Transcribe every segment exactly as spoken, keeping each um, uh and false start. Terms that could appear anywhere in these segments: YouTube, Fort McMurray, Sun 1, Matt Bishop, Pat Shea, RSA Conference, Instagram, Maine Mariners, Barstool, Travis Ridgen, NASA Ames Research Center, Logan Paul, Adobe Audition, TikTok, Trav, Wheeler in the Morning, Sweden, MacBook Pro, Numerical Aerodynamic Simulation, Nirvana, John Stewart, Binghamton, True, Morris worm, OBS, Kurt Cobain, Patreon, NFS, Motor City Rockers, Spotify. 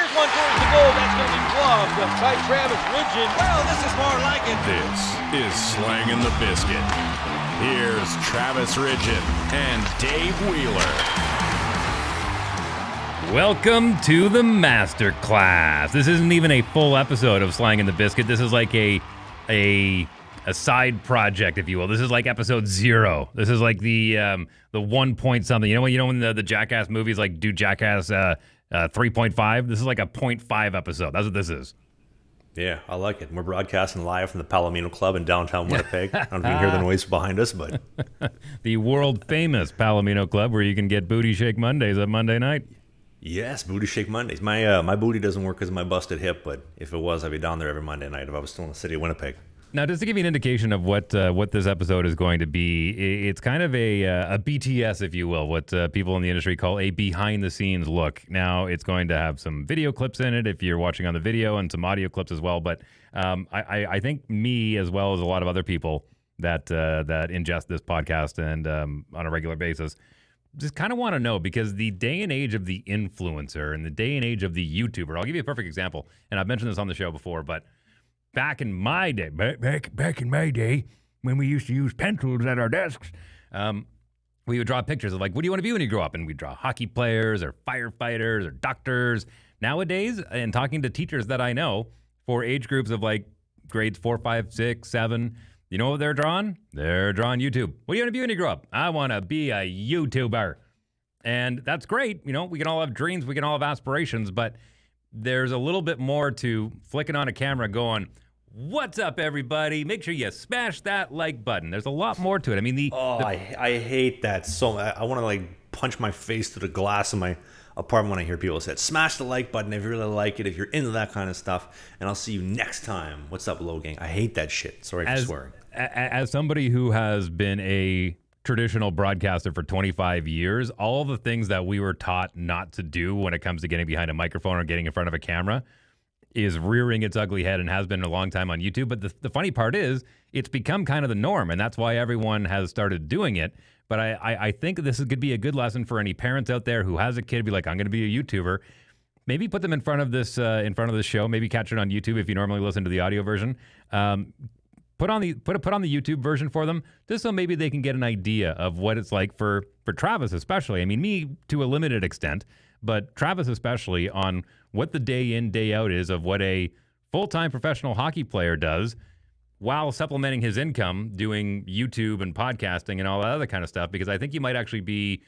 Here's one towards the goal. That's going to be clubbed by Travis Ridgen. Well, this is more like it. This is Slangin' the Biscuit. Here's Travis Ridgen and Dave Wheeler. Welcome to the Masterclass. This isn't even a full episode of Slangin' the Biscuit. This is like a a a side project, if you will. This is like episode zero. This is like the um, the one point something. You know when you know when the, the Jackass movies like do Jackass uh, uh, three point five. This is like a point five episode. That's what this is. Yeah, I like it. We're broadcasting live from the Palomino Club in downtown Winnipeg. I don't know if you can hear the noise behind us, but the world famous Palomino Club, where you can get booty shake Mondays on Monday night. Yes, booty shake Mondays. My uh, my booty doesn't work because of my busted hip, but if it was, I'd be down there every Monday night if I was still in the city of Winnipeg. Now, just to give you an indication of what uh, what this episode is going to be, it's kind of a uh, a B T S, if you will, what uh, people in the industry call a behind-the-scenes look. Now, it's going to have some video clips in it, if you're watching on the video, and some audio clips as well. But um, I, I think me, as well as a lot of other people that uh, that ingest this podcast and um, on a regular basis, just kind of want to know, because the day and age of the influencer and the day and age of the YouTuber, I'll give you a perfect example, and I've mentioned this on the show before, but back in my day, back back in my day, when we used to use pencils at our desks, um, we would draw pictures of like, what do you want to be when you grow up? And we'd draw hockey players or firefighters or doctors. Nowadays, and talking to teachers that I know for age groups of like grades four, five, six, seven, you know what they're drawing? They're drawing YouTube. What do you want to be when you grow up? I want to be a YouTuber. And that's great. You know, we can all have dreams. We can all have aspirations, but there's a little bit more to flicking on a camera going, what's up, everybody? Make sure you smash that like button. There's a lot more to it. I mean, the... Oh, the I, I hate that so much. I, I want to, like, punch my face through the glass in my apartment when I hear people say, smash the like button if you really like it, if you're into that kind of stuff, and I'll see you next time. What's up, Logang? I hate that shit. Sorry for as, swearing. As somebody who has been a traditional broadcaster for twenty-five years, all the things that we were taught not to do when it comes to getting behind a microphone or getting in front of a camera is rearing its ugly head and has been a long time on YouTube. But the, the funny part is it's become kind of the norm, and that's why everyone has started doing it. But I, I, I think this could be a good lesson for any parents out there who has a kid be like, I'm going to be a YouTuber. Maybe put them in front of this uh, in front of the show. Maybe catch it on YouTube if you normally listen to the audio version. Um, Put on the put put on the YouTube version for them, just so maybe they can get an idea of what it's like for for Travis especially. I mean, me to a limited extent, but Travis especially, on what the day in day out is of what a full-time professional hockey player does, while supplementing his income doing YouTube and podcasting and all that other kind of stuff. Because I think you might actually be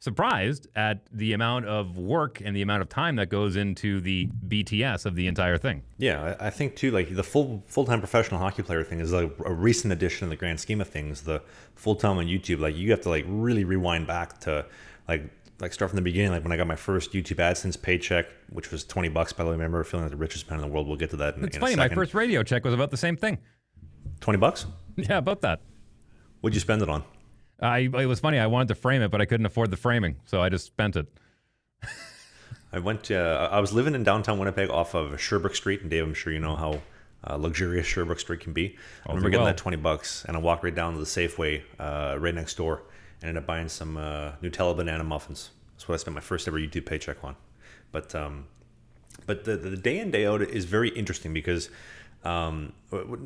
surprised at the amount of work and the amount of time that goes into the B T S of the entire thing. Yeah, I think too, like the full full-time professional hockey player thing is like a recent addition in the grand scheme of things. The full-time on YouTube, like you have to like really rewind back to like like start from the beginning. Like when I got my first YouTube AdSense paycheck, which was twenty bucks, by the way, I remember feeling like the richest man in the world. We'll get to that in, it's in funny, a second. My first radio check was about the same thing. twenty bucks? Yeah, about that. What'd you spend it on? I, it was funny. I wanted to frame it, but I couldn't afford the framing, so I just spent it. I went to, uh, I was living in downtown Winnipeg off of Sherbrooke Street, and Dave, I'm sure you know how uh, luxurious Sherbrooke Street can be. I remember getting well. that twenty bucks, and I walked right down to the Safeway uh, right next door and ended up buying some uh, Nutella banana muffins. That's what I spent my first ever YouTube paycheck on. But um, but the, the day in, day out is very interesting because um,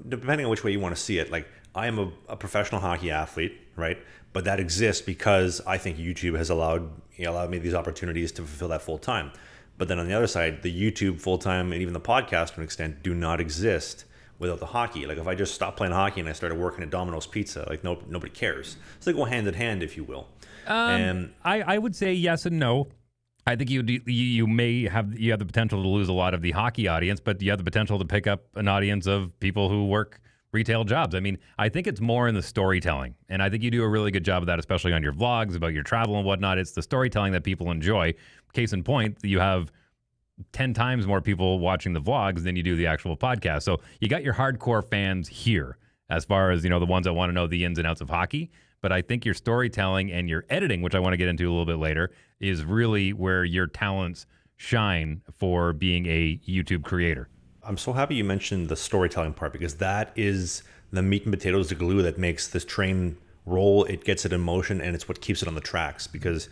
depending on which way you want to see it, like I am a, a professional hockey athlete, right? But that exists because I think YouTube has allowed you know, allowed me these opportunities to fulfill that full time. But then on the other side, the YouTube full time and even the podcast to an extent do not exist without the hockey. Like if I just stopped playing hockey and I started working at Domino's Pizza, like no nobody cares. So they go hand in hand, if you will. Um, and I I would say yes and no. I think you, you you may have you have the potential to lose a lot of the hockey audience, but you have the potential to pick up an audience of people who work retail jobs. I mean, I think it's more in the storytelling, and I think you do a really good job of that, especially on your vlogs about your travel and whatnot. It's the storytelling that people enjoy. Case in point, you have ten times more people watching the vlogs than you do the actual podcast. So you got your hardcore fans here as far as, you know, the ones that want to know the ins and outs of hockey. But I think your storytelling and your editing, which I want to get into a little bit later, is really where your talents shine for being a YouTube creator. I'm so happy you mentioned the storytelling part, because that is the meat and potatoes, the glue that makes this train roll. It gets it in motion, and it's what keeps it on the tracks. Because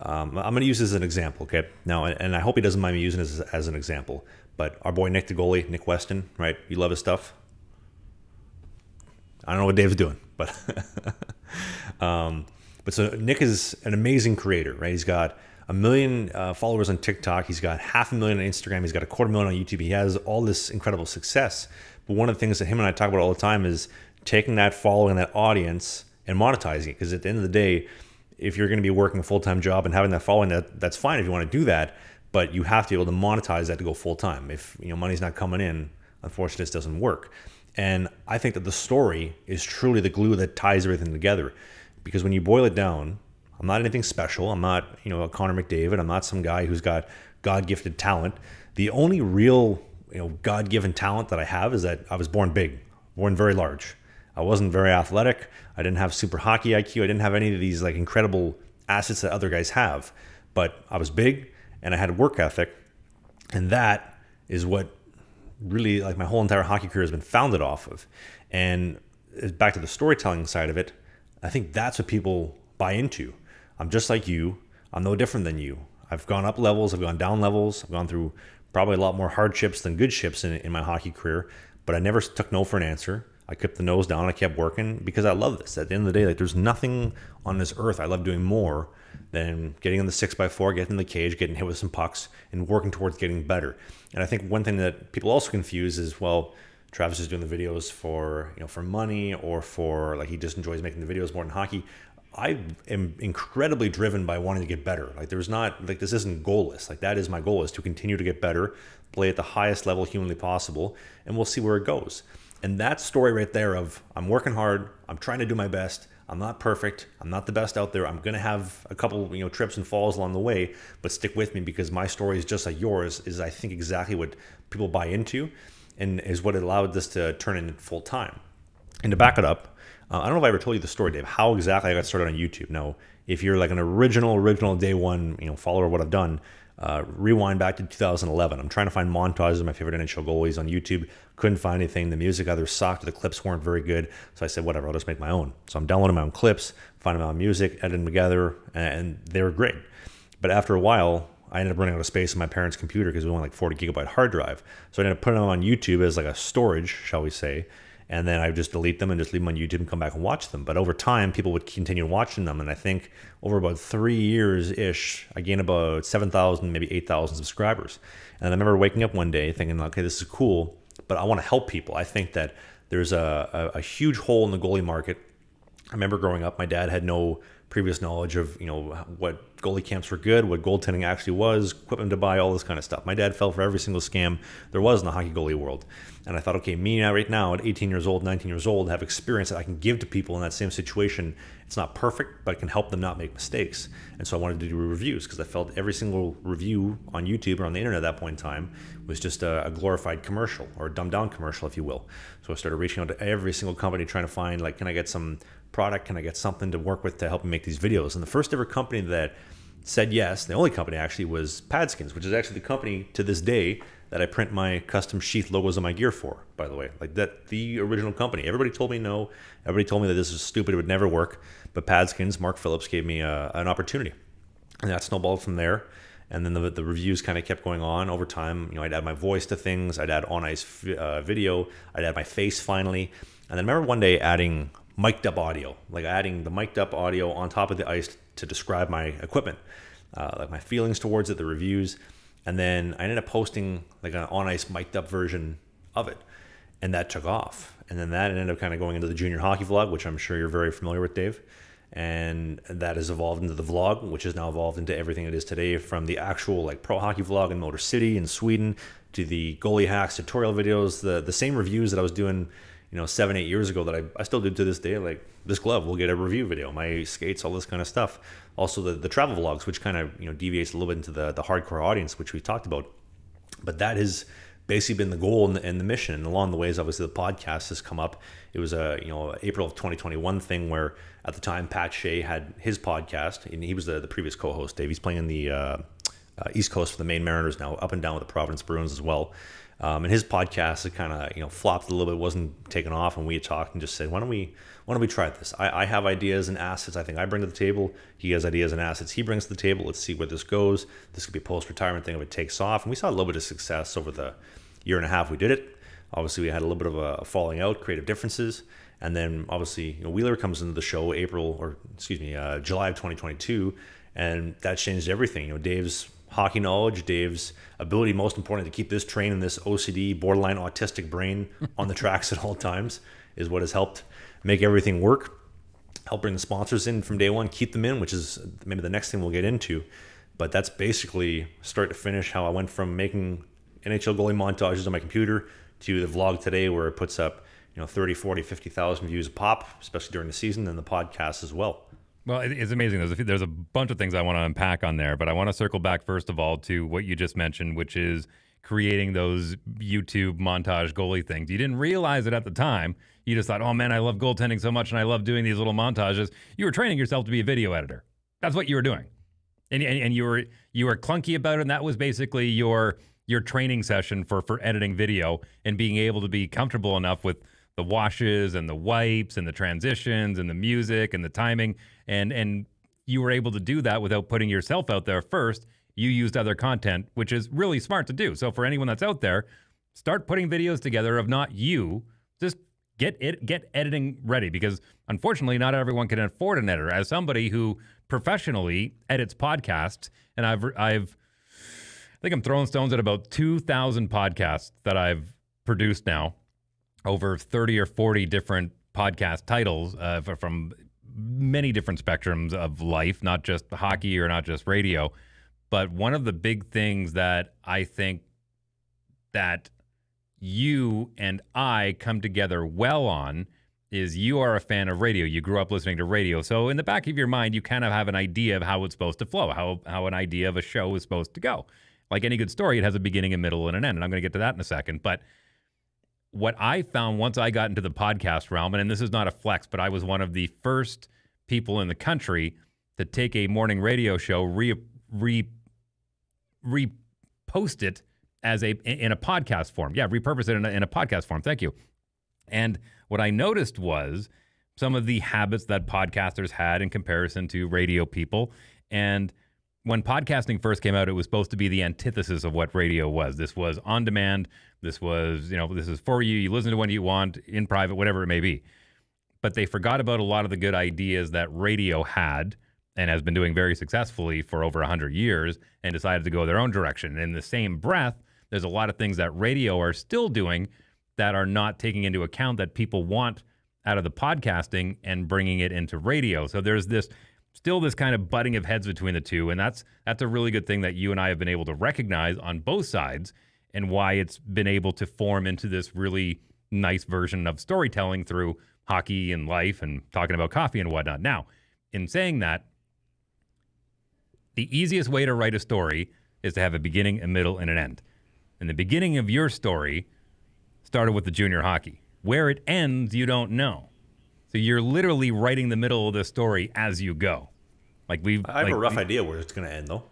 Um, I'm going to use this as an example, okay? Now, and I hope he doesn't mind me using this as, as an example, but our boy Nick the goalie, Nick Weston, right? You love his stuff. I don't know what Dave's doing, but um, but so Nick is an amazing creator, right? He's got a million uh, followers on TikTok. He's got half a million on Instagram. He's got a quarter million on YouTube. He has all this incredible success. But one of the things that him and I talk about all the time is taking that following, that audience, and monetizing it. Because at the end of the day, if you're going to be working a full-time job and having that following, that that's fine if you want to do that, but you have to be able to monetize that to go full-time. If you know money's not coming in, unfortunately, this doesn't work. And I think that the story is truly the glue that ties everything together, because when you boil it down, I'm not anything special. I'm not, you know, a Connor McDavid. I'm not some guy who's got God-gifted talent. The only real, you know, God-given talent that I have is that I was born big, born very large. I wasn't very athletic. I didn't have super hockey I Q. I didn't have any of these like incredible assets that other guys have, but I was big and I had a work ethic. And that is what really like my whole entire hockey career has been founded off of. And back to the storytelling side of it, I think that's what people buy into. I'm just like you. I'm no different than you. I've gone up levels. I've gone down levels. I've gone through probably a lot more hardships than good ships in, in my hockey career, but I never took no for an answer. I kept the nose down, I kept working because I love this. At the end of the day, like there's nothing on this earth I love doing more than getting in the six by four, getting in the cage, getting hit with some pucks, and working towards getting better. And I think one thing that people also confuse is, well, Travis is doing the videos for, you know, for money, or for like he just enjoys making the videos more than hockey. I am incredibly driven by wanting to get better. Like there's not, like this isn't goalless. Like that is my goal, is to continue to get better, play at the highest level humanly possible, and we'll see where it goes. And that story right there of I'm working hard, I'm trying to do my best, I'm not perfect, I'm not the best out there, I'm gonna have a couple, you know, trips and falls along the way, but stick with me because my story is just like yours, is I think exactly what people buy into and is what allowed this to turn into full time. And to back it up, uh, I don't know if I ever told you the story, Dave, how exactly I got started on YouTube. Now, if you're like an original, original day one, you know, follower of what I've done, Uh, rewind back to two thousand eleven. I'm trying to find montages of my favorite N H L goalies on YouTube. Couldn't find anything. The music either sucked or the clips weren't very good. So I said, whatever, I'll just make my own. So I'm downloading my own clips, finding my own music, editing them together, and they were great. But after a while, I ended up running out of space on my parents' computer because we only had like forty gigabyte hard drive. So I ended up putting them on YouTube as like a storage, shall we say. And then I just delete them and just leave them on YouTube and come back and watch them. But over time, people would continue watching them. And I think over about three years-ish, I gained about seven thousand, maybe eight thousand subscribers. And I remember waking up one day thinking, okay, this is cool, but I want to help people. I think that there's a, a, a huge hole in the goalie market. I remember growing up, my dad had no previous knowledge of, you know, what goalie camps were good, what goaltending actually was, equipment to buy, all this kind of stuff. My dad fell for every single scam there was in the hockey goalie world. And I thought, okay, me now right now at eighteen years old, nineteen years old, have experience that I can give to people in that same situation. It's not perfect, but it can help them not make mistakes. And so I wanted to do reviews because I felt every single review on YouTube or on the internet at that point in time was just a, a glorified commercial, or a dumbed down commercial, if you will. So I started reaching out to every single company trying to find, like, can I get some product? Can I get something to work with to help me make these videos? And the first ever company that said yes, the only company actually, was Padskins, which is actually the company to this day that I print my custom Sheath logos on my gear for, by the way. Like that, the original company. Everybody told me no. Everybody told me that this is stupid, it would never work. But Padskins, Mark Phillips, gave me a, an opportunity. And that snowballed from there. And then the, the reviews kind of kept going on over time. You know, I'd add my voice to things. I'd add on-ice uh, video. I'd add my face finally. And then I remember one day adding mic'd up audio, like adding the mic'd up audio on top of the ice to describe my equipment, uh, like my feelings towards it, the reviews. And then I ended up posting like an on-ice mic'd up version of it. And that took off. And then that ended up kind of going into the junior hockey vlog, which I'm sure you're very familiar with, Dave. And that has evolved into the vlog, which has now evolved into everything it is today, from the actual like pro hockey vlog in Motor City in Sweden to the goalie hacks tutorial videos, the, the same reviews that I was doing, you know, seven, eight years ago that I, I still do to this day. Like this glove, we'll get a review video, my skates, all this kind of stuff. Also the, the travel vlogs, which kind of, you know, deviates a little bit into the, the hardcore audience, which we talked about. But that has basically been the goal and the, and the mission. And along the ways, obviously the podcast has come up. It was a, you know, April of twenty twenty-one thing where at the time Pat Shea had his podcast and he was the, the previous co-host, Dave. He's playing in the, uh, uh, East Coast for the Maine Mariners now, up and down with the Providence Bruins as well. Um, and his podcast had kind of, you know, flopped a little bit, wasn't taken off, and we had talked and just said, why don't we, why don't we try this? I, I have ideas and assets I think I bring to the table. He has ideas and assets he brings to the table. Let's see where this goes. This could be a post-retirement thing if it takes off. And we saw a little bit of success over the year and a half we did it. Obviously, we had a little bit of a falling out, creative differences. And then, obviously, you know, Wheeler comes into the show April, or excuse me, uh, July of twenty twenty-two, and that changed everything. You know, Dave's hockey knowledge, Dave's ability, most important, to keep this train and this O C D, borderline autistic brain on the tracks at all times is what has helped make everything work, help bring the sponsors in from day one, keep them in, which is maybe the next thing we'll get into. But that's basically start to finish how I went from making N H L goalie montages on my computer to the vlog today where it puts up, you know, thirty, forty, fifty thousand views a pop, especially during the season, and the podcast as well. Well, it's amazing. There's a, few, there's a bunch of things I want to unpack on there, but I want to circle back, first of all, to what you just mentioned, which is creating those YouTube montage goalie things. You didn't realize it at the time. You just thought, oh, man, I love goaltending so much, and I love doing these little montages. You were training yourself to be a video editor. That's what you were doing. And, and, and you were you were clunky about it, and that was basically your your training session for, for editing video and being able to be comfortable enough with the washes and the wipes and the transitions and the music and the timing. And and you were able to do that without putting yourself out there first. You used other content, which is really smart to do. So for anyone that's out there, start putting videos together of not you. Just get it, get editing ready, because unfortunately not everyone can afford an editor. As somebody who professionally edits podcasts, and I've I've I think I'm throwing stones at about two thousand podcasts that I've produced now, over thirty or forty different podcast titles uh, from many different spectrums of life, not just hockey or not just radio. But one of the big things that I think that you and I come together well on is you are a fan of radio. You grew up listening to radio. So in the back of your mind, you kind of have an idea of how it's supposed to flow, how, how an idea of a show is supposed to go. Like any good story, it has a beginning, a middle, and an end. And I'm going to get to that in a second. But what I found once I got into the podcast realm, and this is not a flex, but I was one of the first people in the country to take a morning radio show, re, re, repost it as a in a podcast form. Yeah, repurpose it in a, in a podcast form. Thank you. And what I noticed was some of the habits that podcasters had in comparison to radio people. And when podcasting first came out, it was supposed to be the antithesis of what radio was. This was on demand. This was, you know, this is for you. You listen to when you want, in private, whatever it may be. But they forgot about a lot of the good ideas that radio had and has been doing very successfully for over one hundred years, and decided to go their own direction. And in the same breath, there's a lot of things that radio are still doing that are not taking into account that people want out of the podcasting and bringing it into radio. So there's this... still this kind of butting of heads between the two, and that's that's a really good thing that you and I have been able to recognize on both sides, and why it's been able to form into this really nice version of storytelling through hockey and life and talking about coffee and whatnot. Now, in saying that, the easiest way to write a story is to have a beginning, a middle, and an end. And the beginning of your story started with the junior hockey. Where it ends, you don't know. So you're literally writing the middle of the story as you go. Like we've I have like, a rough we, idea where it's going to end, though.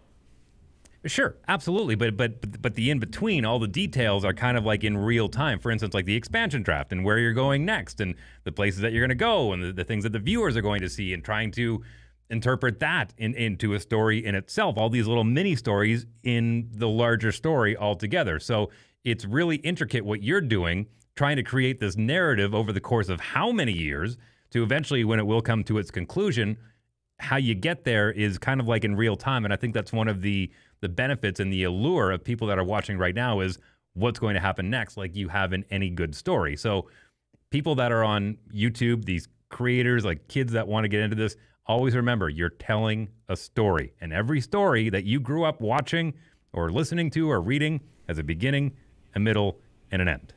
Sure, absolutely, but but but the in between, all the details are kind of like in real time. For instance, like the expansion draft and where you're going next, and the places that you're going to go, and the, the things that the viewers are going to see, and trying to interpret that in, into a story in itself. All these little mini stories in the larger story altogether. So it's really intricate what you're doing, trying to create this narrative over the course of how many years to eventually, when it will come to its conclusion, how you get there is kind of like in real time. And I think that's one of the the benefits and the allure of people that are watching right now is what's going to happen next, like you have in any good story. So people that are on YouTube, these creators, like kids that want to get into this, always remember you're telling a story. And every story that you grew up watching or listening to or reading has a beginning, a middle, and an end.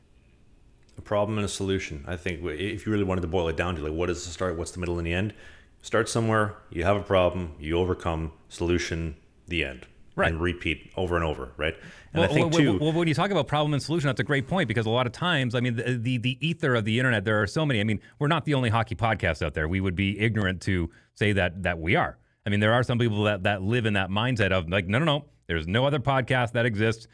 A problem and a solution. I think if you really wanted to boil it down to like what is the start, what's the middle, and the end, start somewhere. You have a problem, you overcome, solution, the end, right? And repeat over and over, right? And well, I think well, too. Well, when you talk about problem and solution, that's a great point, because a lot of times, I mean, the, the the ether of the internet, there are so many. I mean, we're not the only hockey podcast out there. We would be ignorant to say that that we are. I mean, there are some people that that live in that mindset of like, no, no, no, There's no other podcast that exists.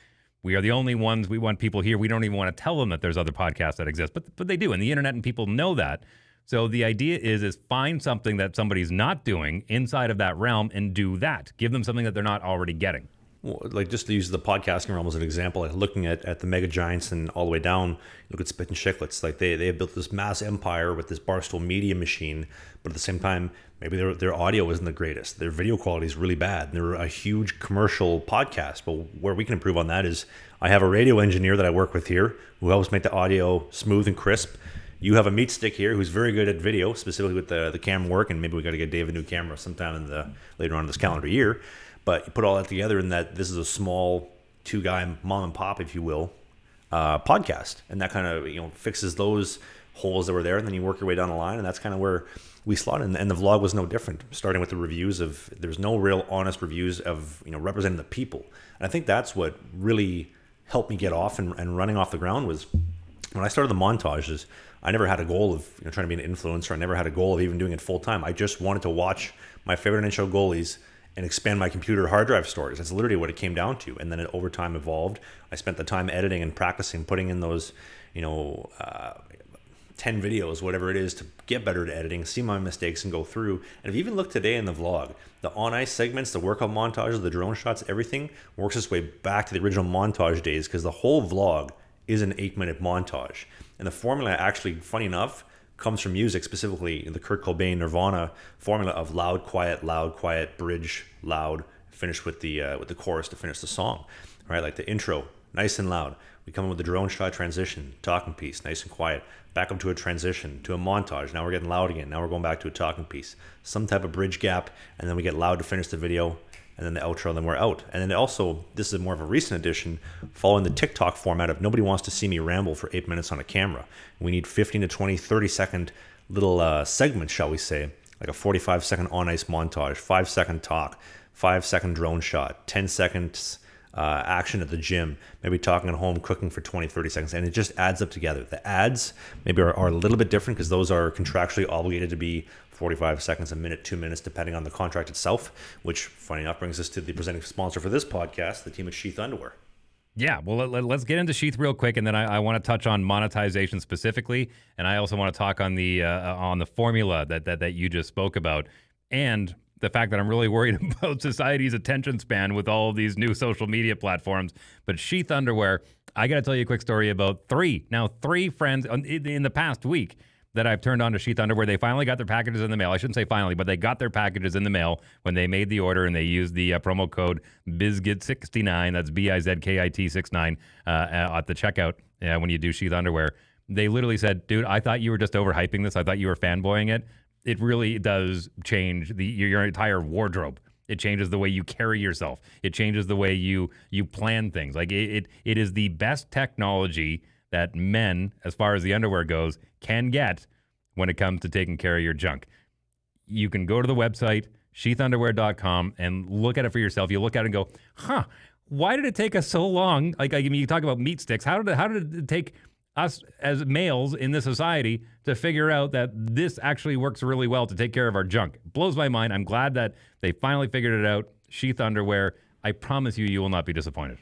We are the only ones. We want people here. We don't even want to tell them that there's other podcasts that exist, but but they do, and the internet and people know that. So the idea is is find something that somebody's not doing inside of that realm and do that. Give them something that they're not already getting. Well, like just to use the podcasting realm as an example, like looking at, at the mega giants and all the way down, look at Spit and Chicklets. Like they, they have built this mass empire with this Barstool media machine, but at the same time, maybe their, their audio isn't the greatest. Their video quality is really bad. They're a huge commercial podcast, but where we can improve on that is I have a radio engineer that I work with here who helps make the audio smooth and crisp. You have a meat stick here who's very good at video, specifically with the, the camera work, and maybe we got to get Dave a new camera sometime in the later on this calendar year. But you put all that together in that this is a small two-guy mom and pop, if you will, uh, podcast, and that kind of you know fixes those holes that were there, and then you work your way down the line, and that's kind of where we slot in. And the vlog was no different, starting with the reviews of there's no real honest reviews of you know representing the people, and I think that's what really helped me get off and, and running off the ground was when I started the montages. I never had a goal of you know, trying to be an influencer. I never had a goal of even doing it full time. I just wanted to watch my favorite N H L goalies and expand my computer hard drive storage. That's literally what it came down to. And then it over time evolved. I spent the time editing and practicing, putting in those, you know, uh, ten videos, whatever it is, to get better at editing, see my mistakes, and go through. And if you even look today in the vlog, the on ice segments, the workout montages, the drone shots, everything works its way back to the original montage days because the whole vlog is an eight-minute montage. And the formula actually, funny enough, comes from music, specifically the Kurt Cobain Nirvana formula of loud, quiet, loud, quiet, bridge, loud, finish with the uh, with the chorus to finish the song, right? Like the intro, nice and loud. We come in with the drone shot transition, talking piece, nice and quiet, back up to a transition, to a montage. Now we're getting loud again. Now we're going back to a talking piece, some type of bridge gap, and then we get loud to finish the video, and then the outro, and then we're out. And then also, this is more of a recent addition, following the TikTok format of nobody wants to see me ramble for eight minutes on a camera. We need fifteen to twenty, thirty second little uh, segments, shall we say, like a forty-five second on ice montage, five second talk, five second drone shot, ten seconds uh, action at the gym, maybe talking at home, cooking for twenty, thirty seconds, and it just adds up together. The ads maybe are, are a little bit different because those are contractually obligated to be forty-five seconds, a minute, two minutes, depending on the contract itself, which, funny enough, brings us to the presenting sponsor for this podcast, the team at Sheath Underwear. Yeah, well, let, let's get into Sheath real quick, and then I, I want to touch on monetization specifically, and I also want to talk on the uh, on the formula that, that that you just spoke about, and the fact that I'm really worried about society's attention span with all of these new social media platforms. But Sheath Underwear, I got to tell you a quick story about three, now three friends in the past week that I've turned on to Sheath Underwear. They finally got their packages in the mail. I shouldn't say finally, but they got their packages in the mail when they made the order, and they used the uh, promo code biscuit sixty-nine, that's B I Z K I T sixty-nine, uh, at the checkout uh, when you do Sheath Underwear. They literally said, dude, I thought you were just overhyping this. I thought you were fanboying it. It really does change the, your, your entire wardrobe. It changes the way you carry yourself. It changes the way you you plan things. Like it, it, it is the best technology that men, as far as the underwear goes, can get when it comes to taking care of your junk. You can go to the website, sheath underwear dot com, and look at it for yourself. You look at it and go, huh, why did it take us so long? Like, I mean, you talk about meat sticks. How did it, how did it take us as males in this society to figure out that this actually works really well to take care of our junk? It blows my mind. I'm glad that they finally figured it out. Sheath Underwear. I promise you, you will not be disappointed.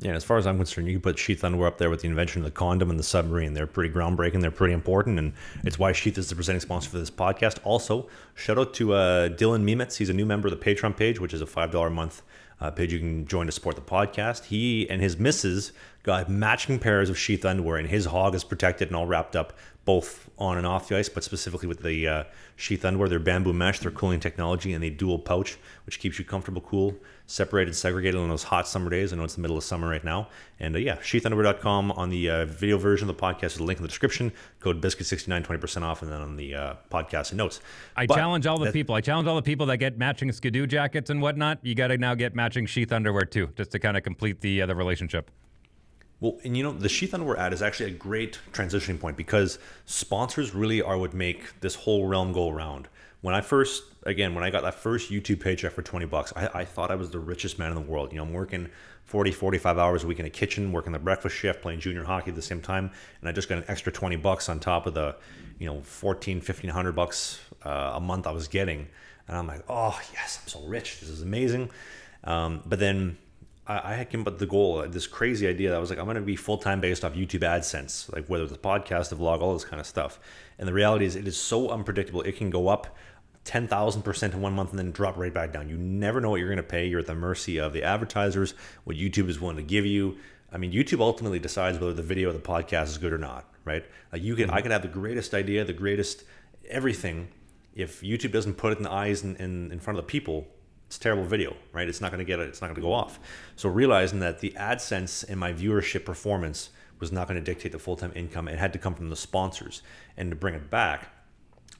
Yeah, as far as I'm concerned, you can put Sheath Underwear up there with the invention of the condom and the submarine. They're pretty groundbreaking. They're pretty important, and it's why Sheath is the presenting sponsor for this podcast. Also, shout out to uh, Dylan Memitz. He's a new member of the Patreon page, which is a five dollar a month uh, page you can join to support the podcast. He and his missus got matching pairs of Sheath Underwear, and his hog is protected and all wrapped up, both on and off the ice, but specifically with the uh, Sheath Underwear, their bamboo mesh, their cooling technology, and the dual pouch, which keeps you comfortable, cool, separated, segregated on those hot summer days. I know it's the middle of summer right now. And uh, yeah, sheath underwear dot com on the uh, video version of the podcast. There's a link in the description. Code biscuit sixty-nine, twenty percent off, and then on the uh, podcast and notes. I but challenge all the people. I challenge all the people that get matching Skidoo jackets and whatnot. You got to now get matching Sheath Underwear too, just to kind of complete the uh, the relationship. Well, and you know, the Sheath Underwear ad is actually a great transitioning point because sponsors really are what make this whole realm go around. When I first, again, when I got that first YouTube paycheck for twenty bucks, I, I thought I was the richest man in the world. You know, I'm working forty, forty-five hours a week in a kitchen, working the breakfast shift, playing junior hockey at the same time. And I just got an extra twenty bucks on top of the, you know, fourteen, fifteen hundred bucks uh, a month I was getting. And I'm like, oh yes, I'm so rich. This is amazing. Um, but then I, I came up with the goal, this crazy idea that I was like, I'm going to be full-time based off YouTube AdSense, like whether it's a podcast, a vlog, all this kind of stuff. And the reality is it is so unpredictable. It can go up ten thousand percent in one month and then drop right back down. You never know what you're going to pay. You're at the mercy of the advertisers, what YouTube is willing to give you. I mean, YouTube ultimately decides whether the video or the podcast is good or not, right? Like you can, I could have the greatest idea, the greatest everything. If YouTube doesn't put it in the eyes and in, in front of the people, it's a terrible video, right? It's not going to get it. It's not going to go off. So realizing that the AdSense and my viewership performance was not going to dictate the full-time income. It had to come from the sponsors. And to bring it back,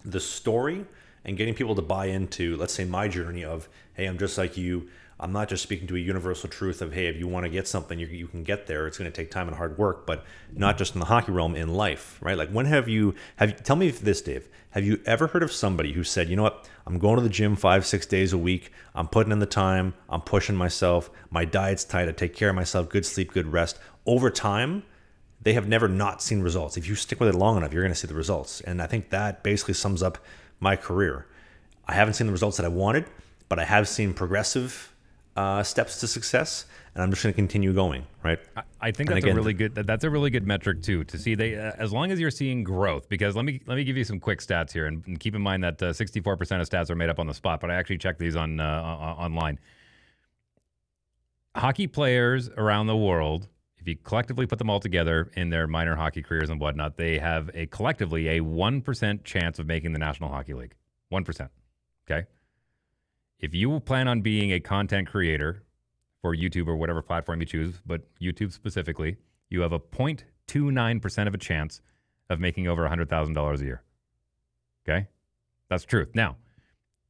the story and getting people to buy into, let's say, my journey of, hey, I'm just like you. I'm not just speaking to a universal truth of, hey, if you want to get something, you, you can get there. It's going to take time and hard work, but not just in the hockey realm, in life, right? Like when have you, have you, tell me this, Dave, have you ever heard of somebody who said, you know what, I'm going to the gym five, six days a week. I'm putting in the time. I'm pushing myself. My diet's tight. I take care of myself. Good sleep, good rest. Over time, they have never not seen results. If you stick with it long enough, you're going to see the results. And I think that basically sums up my career. I haven't seen the results that I wanted, but I have seen progressive Uh, steps to success, and I'm just going to continue going, right? I, I think that's again, a really good that, that's a really good metric too to see. They uh, as long as you're seeing growth, because let me let me give you some quick stats here, and, and keep in mind that sixty-four percent uh, of stats are made up on the spot, but I actually checked these on uh, online. Hockey players around the world, if you collectively put them all together in their minor hockey careers and whatnot, they have a collectively a one percent chance of making the National Hockey League. one percent. Okay. If you plan on being a content creator for YouTube or whatever platform you choose, but YouTube specifically, you have a zero point two nine percent of a chance of making over one hundred thousand dollars a year. Okay? That's the truth. Now,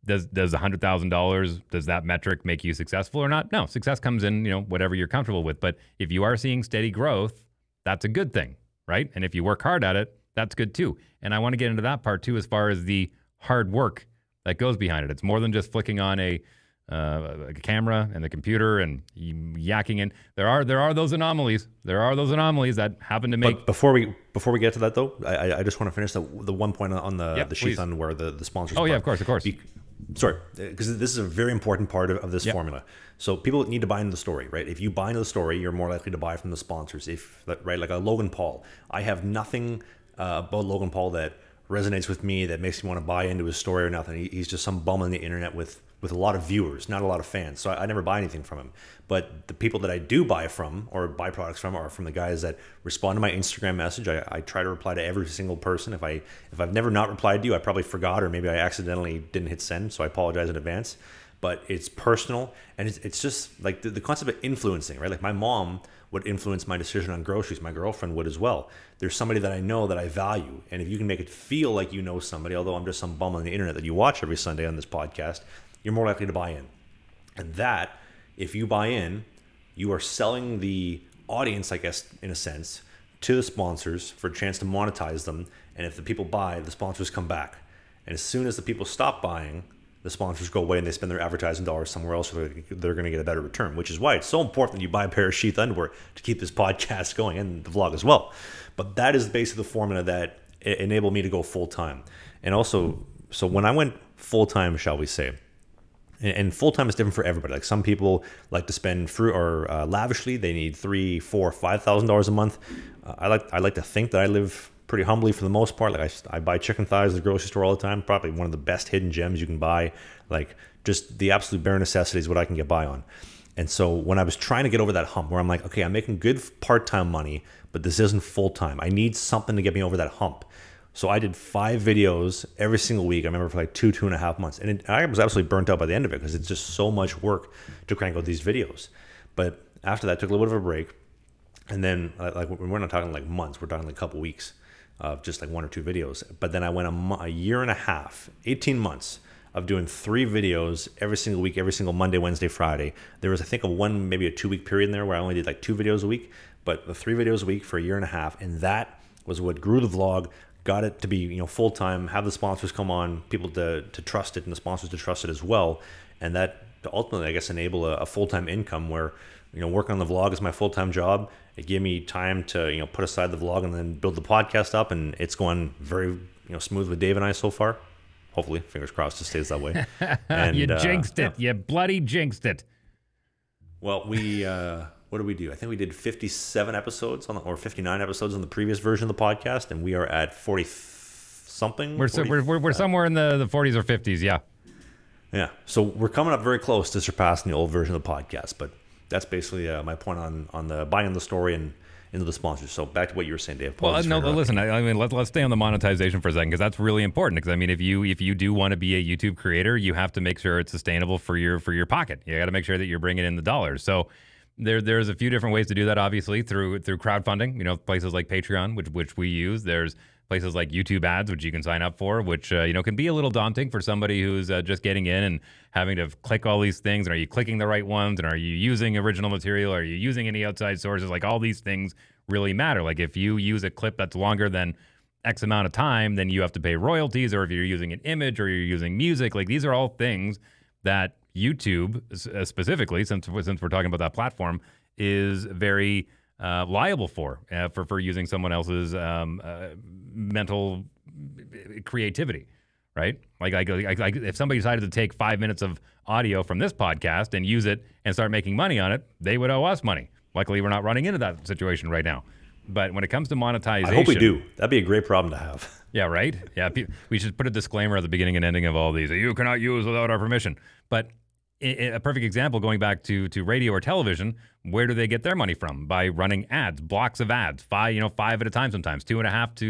does does one hundred thousand dollars, does that metric make you successful or not? No. Success comes in, you know, whatever you're comfortable with. But if you are seeing steady growth, that's a good thing, right? And if you work hard at it, that's good too. And I want to get into that part too as far as the hard work that goes behind it. It's more than just flicking on a, uh, a camera and the computer and yakking in. There are there are those anomalies. There are those anomalies that happen to make. But before we before we get to that though, I I just want to finish the the one point on the yep, the Sheath Underwear, the the sponsors. Oh part. Yeah, of course, of course. Be, sorry, because this is a very important part of, of this yep. formula. So people need to buy into the story, right? If you buy into the story, you're more likely to buy from the sponsors. If right, like a Logan Paul, I have nothing uh, about Logan Paul that resonates with me, that makes me want to buy into his story or nothing. He, he's just some bum on the internet with with a lot of viewers, not a lot of fans. So I, I never buy anything from him. But the people that I do buy from or buy products from are from the guys that respond to my Instagram message. I, I try to reply to every single person. If I if I've never not replied to you, I probably forgot or maybe I accidentally didn't hit send. So I apologize in advance. But it's personal and it's, it's just like the, the concept of influencing, right? Like my mom would influence my decision on groceries. My girlfriend would as well. There's somebody that I know that I value. And if you can make it feel like you know somebody, although I'm just some bum on the internet that you watch every Sunday on this podcast, you're more likely to buy in. And that, if you buy in, you are selling the audience, I guess, in a sense, to the sponsors for a chance to monetize them. And if the people buy, the sponsors come back. And as soon as the people stop buying, the sponsors go away and they spend their advertising dollars somewhere else where they're going to get a better return, which is why it's so important that you buy a pair of Sheath Underwear to keep this podcast going and the vlog as well. But that is basically the formula that enabled me to go full-time. And also, so when I went full-time, shall we say, and full-time is different for everybody. Like some people like to spend fruit or uh, lavishly. They need three, four, five thousand dollars a month. Uh, I like I like to think that I live pretty humbly for the most part. Like I, I buy chicken thighs at the grocery store all the time. Probably one of the best hidden gems you can buy. Like just the absolute bare necessities, what I can get by on. And so when I was trying to get over that hump where I'm like, okay, I'm making good part-time money, but this isn't full-time. I need something to get me over that hump. So I did five videos every single week. I remember for like two, two and a half months. And it, I was absolutely burnt out by the end of it because it's just so much work to crank out these videos. But after that, I took a little bit of a break. And then like we're not talking like months. We're talking like a couple weeks of just like one or two videos. But then I went a, a year and a half, eighteen months of doing three videos every single week, every single Monday, Wednesday, Friday. There was, I think, a one, maybe a two-week period in there where I only did like two videos a week, but the three videos a week for a year and a half. And that was what grew the vlog, got it to be, you know, full-time, have the sponsors come on, people to, to trust it, and the sponsors to trust it as well. And that ultimately, I guess, enable a, a full-time income where, you know, working on the vlog is my full-time job. It gave me time to, you know, put aside the vlog and then build the podcast up, and it's going very, you know, smooth with Dave and I so far. Hopefully, fingers crossed, it stays that way. And, you jinxed uh, it. Yeah. You bloody jinxed it. Well, we uh, what did we do? I think we did fifty-seven episodes on the, or fifty-nine episodes on the previous version of the podcast, and we are at forty something. We're forty, so, we're, we're, we're uh, somewhere in the, the forties or fifties, yeah. Yeah, so we're coming up very close to surpassing the old version of the podcast, but that's basically uh, my point on on the buying the story and into the sponsors. So back to what you were saying, Dave. Well, no, listen, I, I mean, let's let's stay on the monetization for a second, because that's really important. Because I mean, if you if you do want to be a YouTube creator, you have to make sure it's sustainable for your for your pocket. You got to make sure that you're bringing in the dollars. So there there's a few different ways to do that. Obviously, through through crowdfunding, you know, places like Patreon, which which we use. There's places like YouTube ads, which you can sign up for, which uh, you know, can be a little daunting for somebody who's uh, just getting in and having to click all these things. And are you clicking the right ones? And are you using original material? Are you using any outside sources? Like, all these things really matter. Like, if you use a clip that's longer than X amount of time, then you have to pay royalties. Or if you're using an image or you're using music, like, these are all things that YouTube uh, specifically, since since we're talking about that platform, is very Uh, liable for, uh, for for using someone else's um, uh, mental creativity, right? Like, like, like, like if somebody decided to take five minutes of audio from this podcast and use it and start making money on it, they would owe us money. Luckily, we're not running into that situation right now. But when it comes to monetization... I hope we do. That'd be a great problem to have. Yeah, right? Yeah, we should put a disclaimer at the beginning and ending of all these. You cannot use without our permission. But... a perfect example, going back to to radio or television, where do they get their money from? By running ads, blocks of ads, five, you know, five at a time sometimes, two and a half to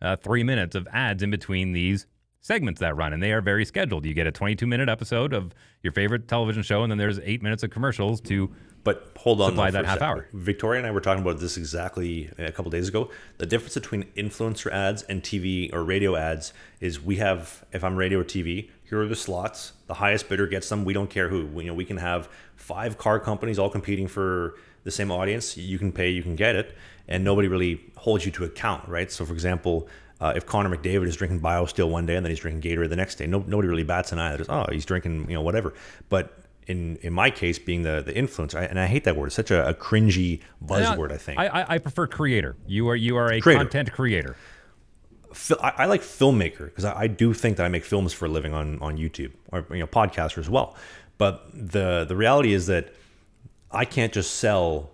uh, three minutes of ads in between these segments that run, and they are very scheduled. You get a twenty-two minute episode of your favorite television show, and then there's eight minutes of commercials to but hold on supply that half hour. Victoria and I were talking about this exactly a couple days ago. The difference between influencer ads and T V or radio ads is we have, if I'm radio or T V, here are the slots. The highest bidder gets them. We don't care who. We, you know, we can have five car companies all competing for the same audience. You can pay, you can get it, and nobody really holds you to account, right? So, for example, uh, if Connor McDavid is drinking BioSteel one day and then he's drinking Gatorade the next day, no, nobody really bats an eye. Just, oh, he's drinking, you know, whatever. But in in my case, being the the influencer, I, and I hate that word. It's such a, a cringy buzzword. I, I think I, I prefer creator. You are you are a creator. Content creator. I like filmmaker, because I do think that I make films for a living on, on YouTube, or, you know, podcaster as well. But the the reality is that I can't just sell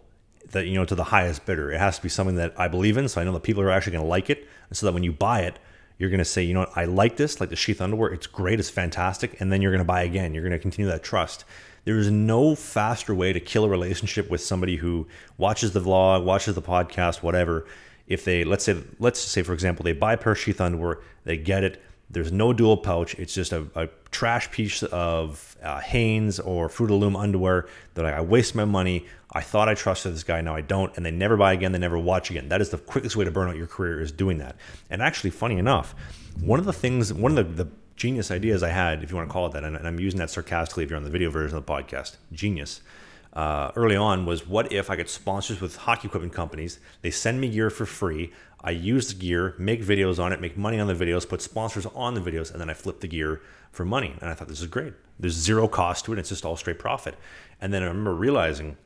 that, you know, to the highest bidder. It has to be something that I believe in, so I know that people are actually going to like it, and so that when you buy it, you're going to say, you know what, I like this, like the Sheath Underwear. It's great. It's fantastic. And then you're going to buy again. You're going to continue that trust. There is no faster way to kill a relationship with somebody who watches the vlog, watches the podcast, whatever. If they, let's say, let's say, for example, they buy a pair of Sheath Underwear, they get it. There's no dual pouch. It's just a, a trash piece of uh, Hanes or Fruit of the Loom underwear that I, I waste my money. I thought I trusted this guy. Now I don't. And they never buy again. They never watch again. That is the quickest way to burn out your career, is doing that. And actually, funny enough, one of the things, one of the, the genius ideas I had, if you want to call it that, and, and I'm using that sarcastically if you're on the video version of the podcast, genius. Uh, early on was, what if I get sponsors with hockey equipment companies? They send me gear for free. I use the gear, make videos on it, make money on the videos, put sponsors on the videos, and then I flip the gear for money. And I thought, this is great. There's zero cost to it. It's just all straight profit. And then I remember realizing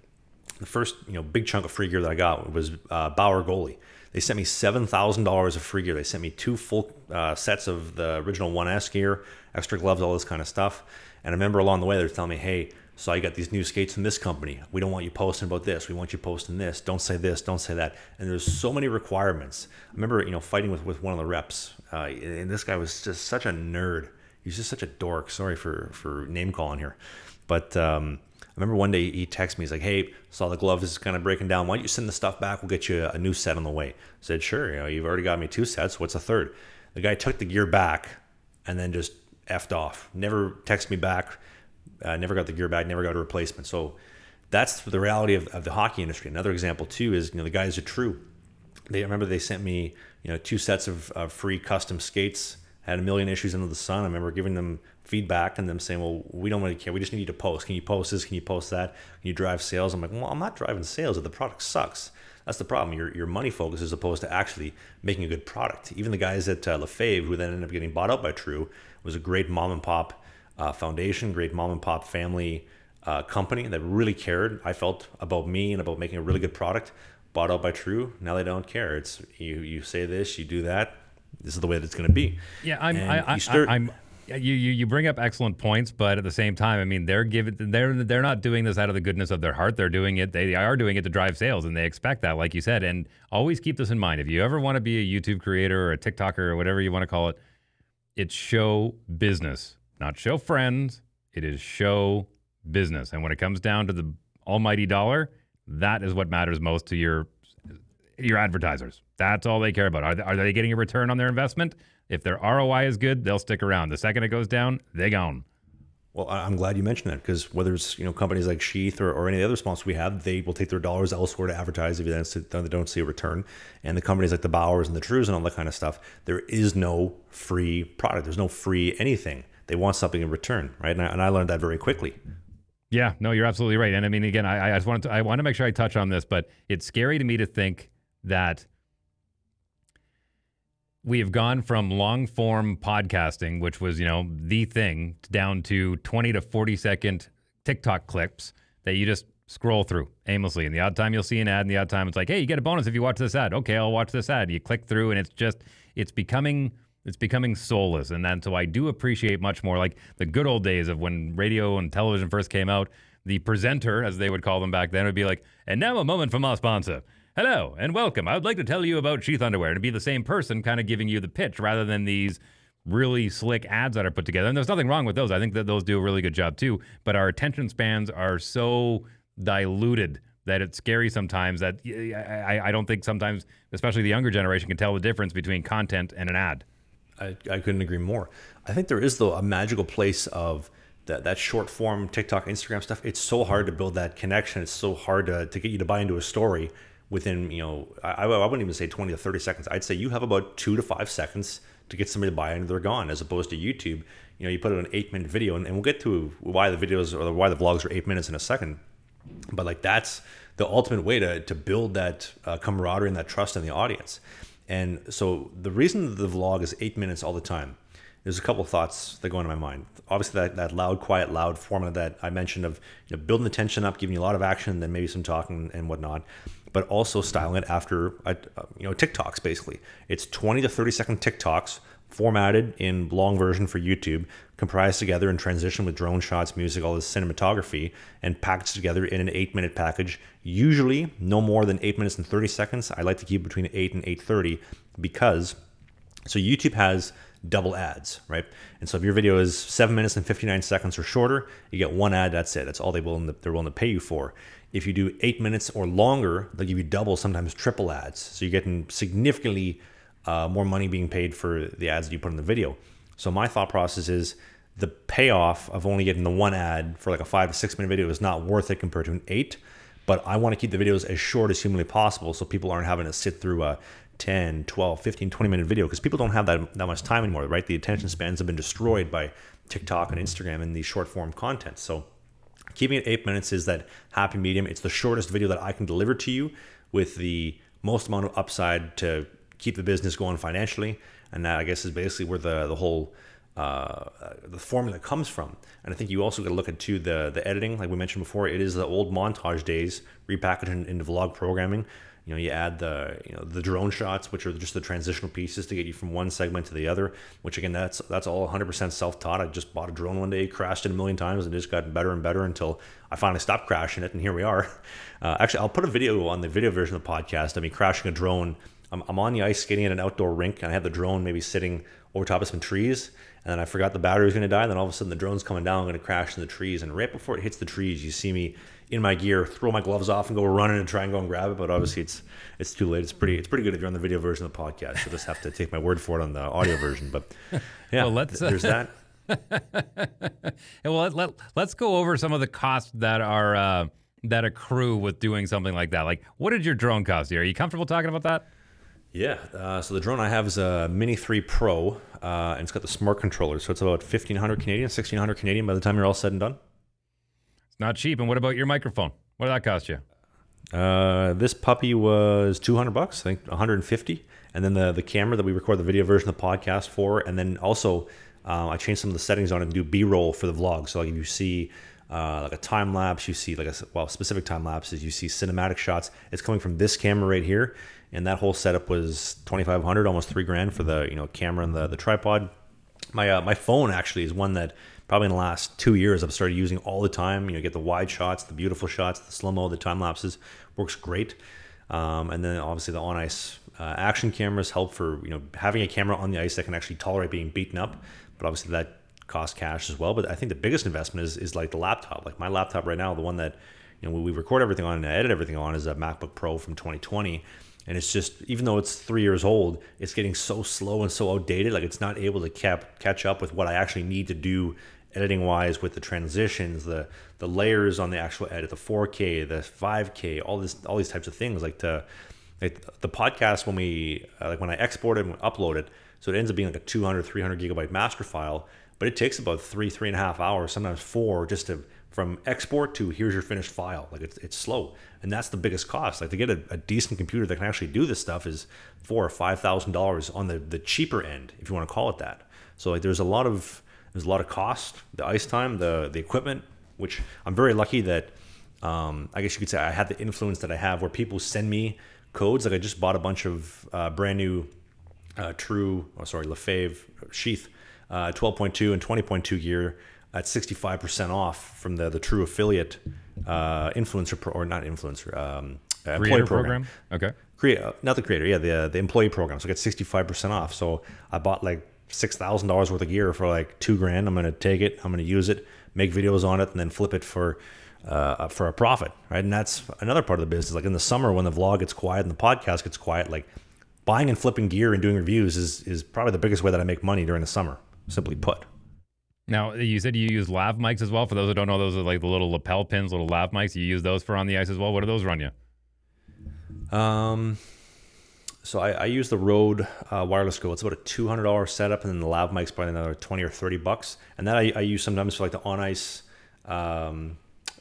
the first, you know, big chunk of free gear that I got was uh, Bauer Goalie. They sent me seven thousand dollars of free gear. They sent me two full uh, sets of the original one S gear, extra gloves, all this kind of stuff. And I remember along the way, they're telling me, hey, so I got these new skates from this company. We don't want you posting about this. We want you posting this. Don't say this. Don't say that. And there's so many requirements. I remember, you know, fighting with, with one of the reps, uh, and this guy was just such a nerd. He's just such a dork. Sorry for, for name calling here. But um, I remember one day he texted me. He's like, hey, saw the glove is kind of breaking down. Why don't you send the stuff back? We'll get you a new set on the way. I said, sure. You know, you've already got me two sets. What's a third? The guy took the gear back and then just effed off. Never texted me back. Uh, never got the gear back, never got a replacement. So that's the reality of, of the hockey industry. Another example too is, you know, the guys at True. They remember they sent me, you know, two sets of, of free custom skates. Had a million issues under the sun. I remember giving them feedback and them saying, well, we don't really care. We just need you to post. Can you post this? Can you post that? Can you drive sales? I'm like, well, I'm not driving sales if the product sucks. That's the problem. Your, your money focus as opposed to actually making a good product. Even the guys at uh, Lefebvre, who then ended up getting bought out by True, was a great mom and pop Uh, foundation, great mom and pop family uh, company that really cared, I felt, about me and about making a really good product. Bought out by True. Now they don't care. It's you. You say this, you do that. This is the way that it's going to be. Yeah, I'm. I, I, I'm. Yeah, you, you you bring up excellent points, but at the same time, I mean, they're giving they're they're not doing this out of the goodness of their heart. They're doing it. They are doing it to drive sales, and they expect that, like you said. And always keep this in mind: if you ever want to be a YouTube creator or a TikToker or whatever you want to call it, it's show business, not show friends. It is show business, and when it comes down to the almighty dollar, that is what matters most to your your advertisers. That's all they care about. Are they, are they getting a return on their investment? If their R O I is good, they'll stick around. The second it goes down, they gone. Well, I'm glad you mentioned that, because whether it's, you know, companies like Sheath or, or any of the other sponsors we have, they will take their dollars elsewhere to advertise if they don't see a return. And the companies like the Bowers and the Trues and all that kind of stuff, there is no free product. There's no free anything. They want something in return, right? And I, and I learned that very quickly. Yeah, no, you're absolutely right. And I mean, again, I, I just wanted to, I want to make sure I touch on this, but it's scary to me to think that we have gone from long form podcasting, which was, you know, the thing, down to twenty to forty second TikTok clips that you just scroll through aimlessly. And the odd time you'll see an ad, and the odd time it's like, hey, you get a bonus if you watch this ad. Okay, I'll watch this ad. You click through, and it's just, it's becoming, it's becoming soulless. And then, so I do appreciate much more, like the good old days of when radio and television first came out, the presenter, as they would call them back then, would be like, and now a moment from our sponsor. Hello and welcome. I would like to tell you about Sheath Underwear, and be the same person kind of giving you the pitch rather than these really slick ads that are put together. And there's nothing wrong with those. I think that those do a really good job too. But our attention spans are so diluted that it's scary sometimes that I, I don't think sometimes, especially the younger generation, can tell the difference between content and an ad. I, I couldn't agree more. I think there is, though, a magical place of That, that short form TikTok, Instagram stuff. It's so hard to build that connection. It's so hard to, to get you to buy into a story within, you know, I, I wouldn't even say twenty to thirty seconds. I'd say you have about two to five seconds to get somebody to buy into, they're gone, as opposed to YouTube. You know, you put out an eight minute video, and, and we'll get to why the videos or why the vlogs are eight minutes in a second. But like, that's the ultimate way to, to build that uh, camaraderie and that trust in the audience. And so the reason the vlog is eight minutes all the time, there's a couple of thoughts that go into my mind. Obviously, that, that loud, quiet, loud format that I mentioned of, you know, building the tension up, giving you a lot of action, then maybe some talking and whatnot, but also styling it after, a, you know, TikToks basically. It's twenty to thirty second TikToks formatted in long version for YouTube, comprised together in transition with drone shots, music, all this cinematography, and packaged together in an eight minute package. Usually no more than eight minutes and thirty seconds. I like to keep between eight and eight thirty because, so YouTube has double ads, right? And so if your video is seven minutes and fifty-nine seconds or shorter, you get one ad, that's it. That's all they will, they're willing to pay you for. If you do eight minutes or longer, they'll give you double, sometimes triple ads. So you're getting significantly uh, more money being paid for the ads that you put in the video. So my thought process is the payoff of only getting the one ad for like a five to six minute video is not worth it compared to an eight, but I want to keep the videos as short as humanly possible so people aren't having to sit through a ten, twelve, fifteen, twenty minute video, because people don't have that, that much time anymore, right? The attention spans have been destroyed by TikTok and Instagram and these short form content. So keeping it eight minutes is that happy medium. It's the shortest video that I can deliver to you with the most amount of upside to keep the business going financially. And that, I guess, is basically where the, the whole uh, the formula comes from. And I think you also got to look at too the, the editing. Like we mentioned before, it is the old montage days repackaged into vlog programming. You know, you add the, you know, the drone shots, which are just the transitional pieces to get you from one segment to the other, which again, that's that's all one hundred percent self-taught. I just bought a drone one day, crashed it a million times, and just got better and better until I finally stopped crashing it, and here we are. Uh, actually, I'll put a video on the video version of the podcast. I mean, crashing a drone. I'm, I'm on the ice skating at an outdoor rink, and I had the drone maybe sitting over top of some trees, and then I forgot the battery was going to die, and then all of a sudden the drone's coming down, I'm going to crash in the trees, and right before it hits the trees, you see me in my gear, throw my gloves off and go running and try and go and grab it, but obviously it's it's too late. It's pretty it's pretty good if you're on the video version of the podcast. You'll just have to take my word for it on the audio version. But yeah, well, let's, th there's uh, that. Well, let, let, let's go over some of the costs that are uh, that accrue with doing something like that. Like, what did your drone cost you? Are you comfortable talking about that? Yeah, uh, so the drone I have is a Mini three Pro, uh, and it's got the smart controller, so it's about fifteen hundred Canadian, sixteen hundred Canadian by the time you're all said and done. It's not cheap. And what about your microphone? What did that cost you? Uh, this puppy was two hundred bucks, I think one hundred fifty, and then the, the camera that we record the video version of the podcast for, and then also uh, I changed some of the settings on it and do B-roll for the vlog, so like if you see Uh, like a time lapse, you see like a well specific time lapses, you see cinematic shots. It's coming from this camera right here, and that whole setup was twenty-five hundred, almost three grand for the you know camera and the the tripod, My uh, my phone actually is one that probably in the last two years I've started using all the time. You know, get the wide shots, the beautiful shots, the slow-mo, the time lapses. Works great. Um, and then obviously the on ice uh, action cameras help for, you know, having a camera on the ice that can actually tolerate being beaten up. But obviously that costs cash as well. But I think the biggest investment is is like the laptop. Like my laptop right now, the one that, you know, we record everything on and I edit everything on, is a MacBook Pro from twenty twenty. And it's just, even though it's three years old, it's getting so slow and so outdated. Like it's not able to cap, catch up with what I actually need to do editing-wise, with the transitions, the the layers on the actual edit, the four K, the five K, all this, all these types of things. Like to, like the podcast, when we uh, like when I export it and upload it, so it ends up being like a two hundred, three hundred gigabyte master file. But it takes about three, three and a half hours, sometimes four, just to, from export to here's your finished file. Like it's, it's slow, and that's the biggest cost. Like to get a, a decent computer that can actually do this stuff is four or five thousand dollars on the the cheaper end, if you want to call it that. So like there's a lot of there's a lot of cost, the ice time, the the equipment, which I'm very lucky that um, I guess you could say I had the influence that I have, where people send me codes. Like I just bought a bunch of uh, brand new uh, True, oh sorry, Lefebvre Sheath uh, twelve point two and twenty point two gear at sixty-five percent off from the the True affiliate uh, influencer pro, or not influencer um, employee program. program. Okay, create uh, not the creator, yeah, the uh, the employee program. So I get sixty-five percent off. So I bought like six thousand dollars worth of gear for like two grand. I'm gonna take it, I'm gonna use it, make videos on it, and then flip it for uh, for a profit, right? And that's another part of the business. Like in the summer when the vlog gets quiet and the podcast gets quiet, like buying and flipping gear and doing reviews is is probably the biggest way that I make money during the summer. Simply put. Now, you said you use lav mics as well. For those who don't know, those are like the little lapel pins, little lav mics. You use those for on the ice as well. What do those run you? Um, so I, I use the Rode uh, wireless go. It's about a two hundred dollar setup, and then the lav mic's probably another twenty or thirty bucks. And that I, I use sometimes for like the on ice um,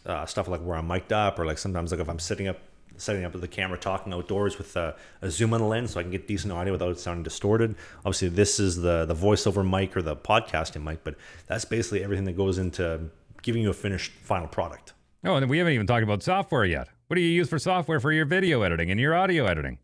uh, stuff, like where I'm mic'd up, or like sometimes like if I'm sitting up, setting up with the camera, talking outdoors with a, a zoom on the lens, so I can get decent audio without sounding distorted. Obviously, this is the the voiceover mic or the podcasting mic, but that's basically everything that goes into giving you a finished final product. Oh, and we haven't even talked about software yet. What do you use for software for your video editing and your audio editing?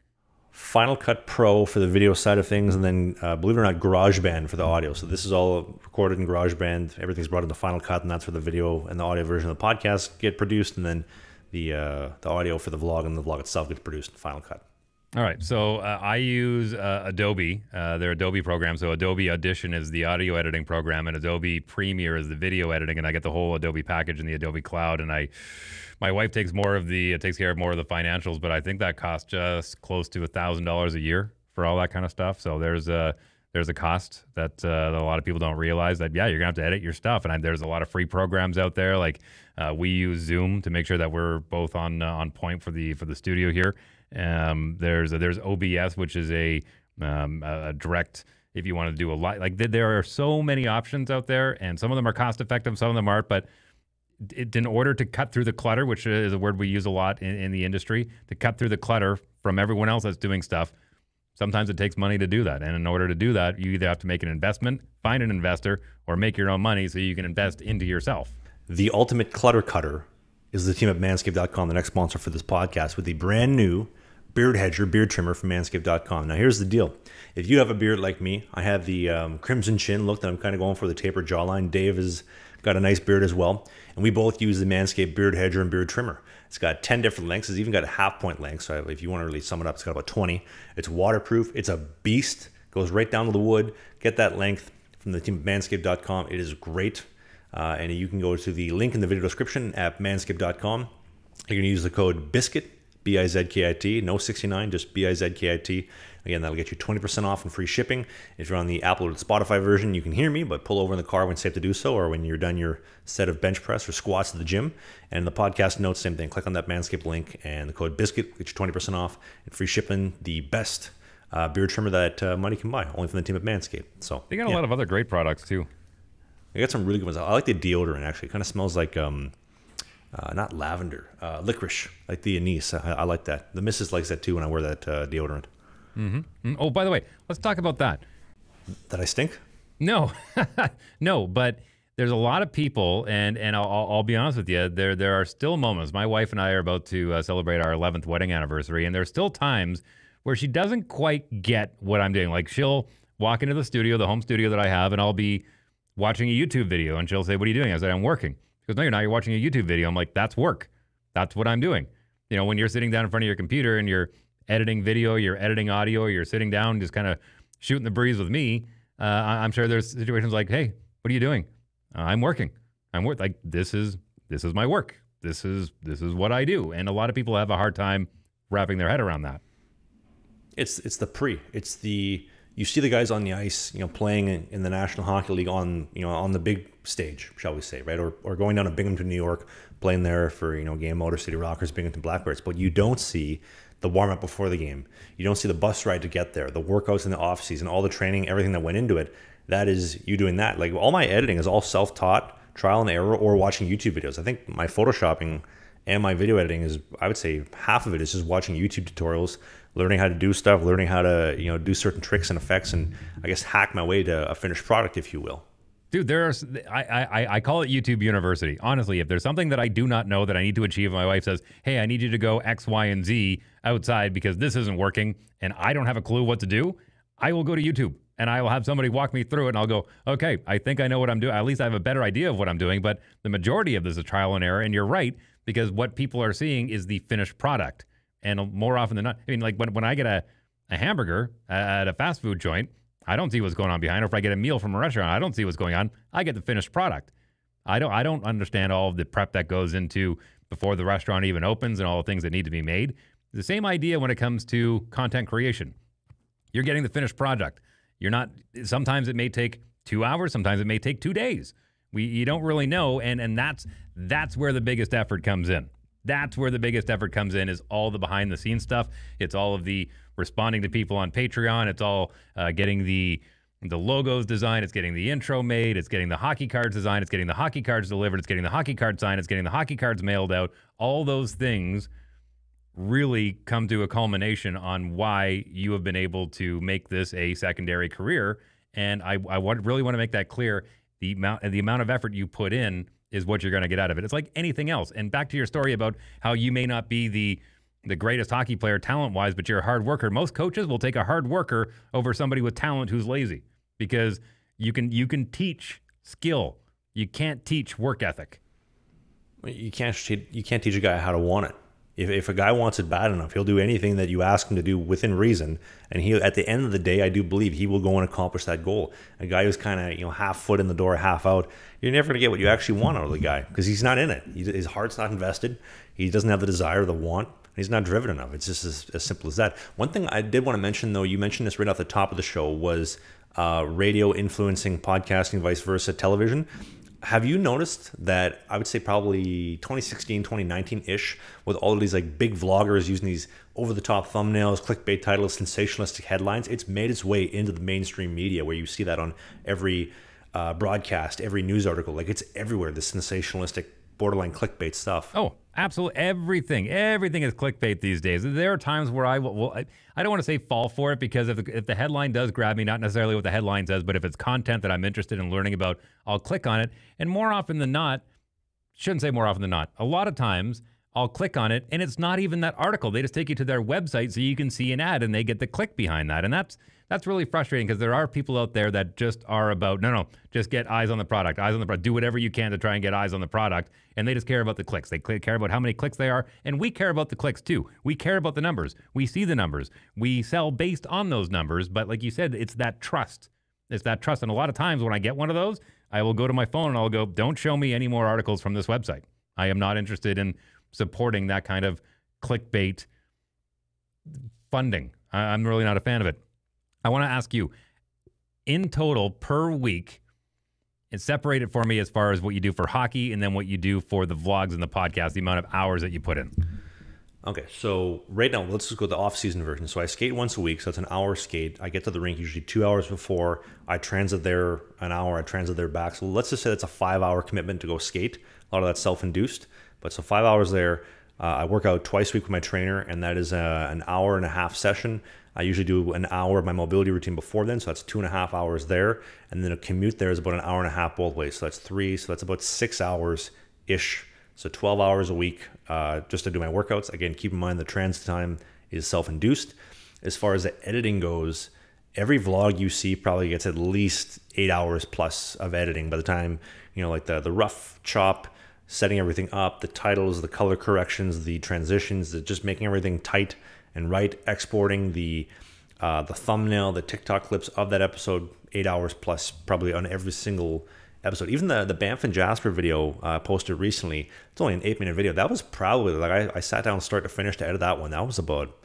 Final Cut Pro for the video side of things, and then uh, believe it or not, GarageBand for the audio. So this is all recorded in GarageBand. Everything's brought into Final Cut, and that's where the video and the audio version of the podcast get produced, and then the uh, the audio for the vlog and the vlog itself gets produced in Final Cut. All right, so uh, I use uh, Adobe, uh, their Adobe program. So Adobe Audition is the audio editing program, and Adobe Premiere is the video editing, and I get the whole Adobe package in the Adobe Cloud. And I, my wife takes more of the, takes care of more of the financials, but I think that costs just close to a thousand dollars a year for all that kind of stuff. So there's a there's a cost that, uh, that a lot of people don't realize, that, yeah, you're gonna have to edit your stuff. And I, there's a lot of free programs out there. Like uh, we use Zoom to make sure that we're both on uh, on point for the for the studio here. Um, there's a, there's O B S, which is a, um, a direct, if you want to do a lot, like there are so many options out there, and some of them are cost effective, some of them aren't, but it, in order to cut through the clutter, which is a word we use a lot in, in the industry, to cut through the clutter from everyone else that's doing stuff, sometimes it takes money to do that. And in order to do that, you either have to make an investment, find an investor, or make your own money so you can invest into yourself. The ultimate clutter cutter is the team at manscaped dot com, the next sponsor for this podcast, with the brand new beard hedger, beard trimmer from manscaped dot com. Now, here's the deal. If you have a beard like me, I have the um, crimson chin look that I'm kind of going for, the tapered jawline. Dave has got a nice beard as well. And we both use the Manscaped beard hedger and beard trimmer. It's got ten different lengths. It's even got a half point length. So if you want to really sum it up, it's got about twenty. It's waterproof. It's a beast. It goes right down to the wood. Get that length from the team at manscaped dot com. It is great. Uh, and you can go to the link in the video description at manscaped dot com. You're going to use the code BISKIT, B I Z K I T, no sixty-nine, just B I Z K I T. Again, that'll get you twenty percent off and free shipping. If you're on the Apple or the Spotify version, you can hear me, but pull over in the car when safe to do so, or when you're done your set of bench press or squats at the gym. And the podcast notes, same thing. Click on that Manscaped link, and the code BISKIT gets you twenty percent off and free shipping. The best uh, beard trimmer that uh, money can buy, only from the team at Manscaped. So they got a yeah. lot of other great products too. They got some really good ones. I like the deodorant, actually. It kind of smells like... Um, Uh, not lavender, uh, licorice, like the anise. I, I like that. The missus likes that too when I wear that uh, deodorant. Mm-hmm. Oh, by the way, let's talk about that. Did I stink? No, no. But there's a lot of people, and and I'll, I'll be honest with you. There there are still moments. My wife and I are about to uh, celebrate our eleventh wedding anniversary, and there's still times where she doesn't quite get what I'm doing. Like she'll walk into the studio, the home studio that I have, and I'll be watching a YouTube video, and she'll say, "What are you doing?" I said, "I'm working." She goes, "No, you're not. You're watching a YouTube video." I'm like, "That's work. That's what I'm doing." You know, when you're sitting down in front of your computer and you're editing video, you're editing audio, you're sitting down just kind of shooting the breeze with me, uh, I'm sure there's situations like, "Hey, what are you doing?" Uh, I'm working. I'm work. Like this is this is my work. This is this is what I do. And a lot of people have a hard time wrapping their head around that. It's it's the pre. It's the you see the guys on the ice, you know, playing in, in the National Hockey League on, you know, on the big stage, shall we say, right? Or, or going down to Binghamton, New York, playing there for, you know, game Motor City Rockers, Binghamton Blackbirds. But you don't see the warm-up before the game. You don't see the bus ride to get there, the workouts in the off-season, all the training, everything that went into it. That is you doing that. Like, all my editing is all self-taught, trial and error, or watching YouTube videos. I think my photoshopping and my video editing is, I would say, half of it is just watching YouTube tutorials, learning how to do stuff, learning how to, you know, do certain tricks and effects, and I guess hack my way to a finished product, if you will. Dude, there are, I, I, I call it YouTube University. Honestly, if there's something that I do not know that I need to achieve, my wife says, "Hey, I need you to go X, Y, and Z outside because this isn't working," and I don't have a clue what to do, I will go to YouTube and I will have somebody walk me through it, and I'll go, "Okay, I think I know what I'm doing. At least I have a better idea of what I'm doing." But the majority of this is trial and error, and you're right, because what people are seeing is the finished product. And more often than not, I mean, like when, when I get a, a hamburger at a fast food joint, I don't see what's going on behind it. Or if I get a meal from a restaurant, I don't see what's going on. I get the finished product. I don't I don't understand all of the prep that goes into before the restaurant even opens and all the things that need to be made. The same idea when it comes to content creation. You're getting the finished product. You're not, sometimes it may take two hours, sometimes it may take two days. We you don't really know, and and that's that's where the biggest effort comes in. That's where the biggest effort comes in, is all the behind-the-scenes stuff. It's all of the responding to people on Patreon. It's all uh, getting the the logos designed. It's getting the intro made. It's getting the hockey cards designed. It's getting the hockey cards delivered. It's getting the hockey cards signed. It's getting the hockey cards mailed out. All those things really come to a culmination on why you have been able to make this a secondary career. And I, I really want to make that clear. The amount, the amount of effort you put in is what you're going to get out of it. It's like anything else. And back to your story about how you may not be the the greatest hockey player talent-wise, but you're a hard worker. Most coaches will take a hard worker over somebody with talent who's lazy, because you can you can teach skill. You can't teach work ethic. You can't you can't teach a guy how to want it. If, if a guy wants it bad enough, he'll do anything that you ask him to do within reason. And he, at the end of the day, I do believe he will go and accomplish that goal. A guy who's kind of, you know, half foot in the door, half out, you're never going to get what you actually want out of the guy, because he's not in it. He, his heart's not invested. He doesn't have the desire, the want. And he's not driven enough. It's just as, as simple as that. One thing I did want to mention, though, you mentioned this right off the top of the show, was uh, radio influencing, podcasting, vice versa, television. Have you noticed that, I would say probably twenty sixteen, twenty nineteen-ish, with all of these like big vloggers using these over-the-top thumbnails, clickbait titles, sensationalistic headlines, it's made its way into the mainstream media, where you see that on every uh, broadcast, every news article. Like, it's everywhere, the sensationalistic, borderline clickbait stuff. Oh, absolutely. Everything. Everything is clickbait these days. There are times where I will, well, I, I don't want to say fall for it, because if the, if the headline does grab me, not necessarily what the headline says, but if it's content that I'm interested in learning about, I'll click on it. And more often than not, shouldn't say more often than not, a lot of times I'll click on it and it's not even that article. They just take you to their website so you can see an ad, and they get the click behind that. And that's that's really frustrating, because there are people out there that just are about, no, no, just get eyes on the product, eyes on the product, do whatever you can to try and get eyes on the product. And they just care about the clicks. They care about how many clicks they are. And we care about the clicks too. We care about the numbers. We see the numbers. We sell based on those numbers. But like you said, it's that trust. It's that trust. And a lot of times when I get one of those, I will go to my phone and I'll go, don't show me any more articles from this website. I am not interested in supporting that kind of clickbait funding. I'm really not a fan of it. I want to ask you, in total per week, and separate it for me as far as what you do for hockey and then what you do for the vlogs and the podcast, the amount of hours that you put in. Okay, so right now, let's just go to the off-season version. So I skate once a week, so it's an hour skate. I get to the rink usually two hours before. I transit there an hour, I transit there back. So let's just say that's a five-hour commitment to go skate. A lot of that's self-induced. But so five hours there. Uh, I work out twice a week with my trainer, and that is a, an hour and a half session. I usually do an hour of my mobility routine before then, so that's two and a half hours there. And then a commute there is about an hour and a half both ways, so that's three. So that's about six hours-ish, so twelve hours a week uh, just to do my workouts. Again, keep in mind the transit time is self-induced. As far as the editing goes, every vlog you see probably gets at least eight hours plus of editing by the time, you know, like the, the rough chop, setting everything up, the titles, the color corrections, the transitions, the just making everything tight and right, exporting the uh, the thumbnail, the TikTok clips of that episode, eight hours plus probably on every single episode. Even the, the Banff and Jasper video uh, posted recently, it's only an eight minute video. That was probably like, I, I sat down start to finish to edit that one. That was about